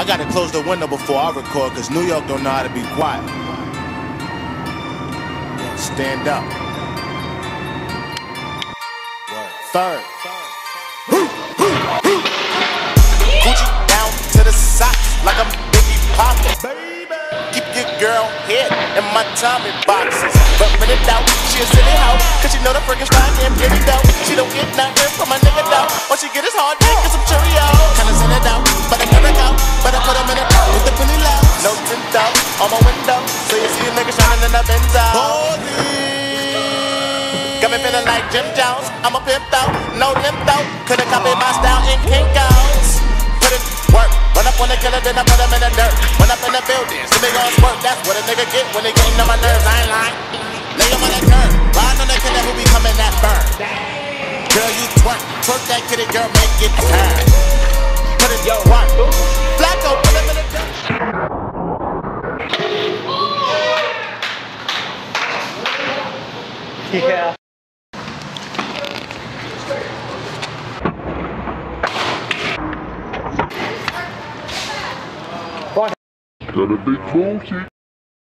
I gotta close the window before I record, cause New York don't know how to be quiet. Stand up. Third. Gucci down to the socks like I'm Biggie Pop. Keep your girl head in my Tommy boxes. But when it out, she'll sit it out, cause she know the freaking style can't get it out. She don't get nothing from my nigga though. All she get is hard dick and some Cheerios. Kinda send it out, but I cut it out, but I put them in it out with the penny loud. No tint out on my window, so you see a nigga shining in the Benz out. Got me feeling like Jim Jones. I'm a pimp though, no limp though. Could've copied my style in Kinko's. Put it work, run up on the killer, then I put him in the dirt. Run up in the building, so they gon' squirt. That's what a nigga get when they getting on my nerves. I ain't lying. Lay him on that curb, ride on the killer who be coming that burn. Girl, you twerk, twerk that kitty, girl, make it turn. Put it your work, Flacco, put him in the dirt. Yeah. What? Gonna be booty.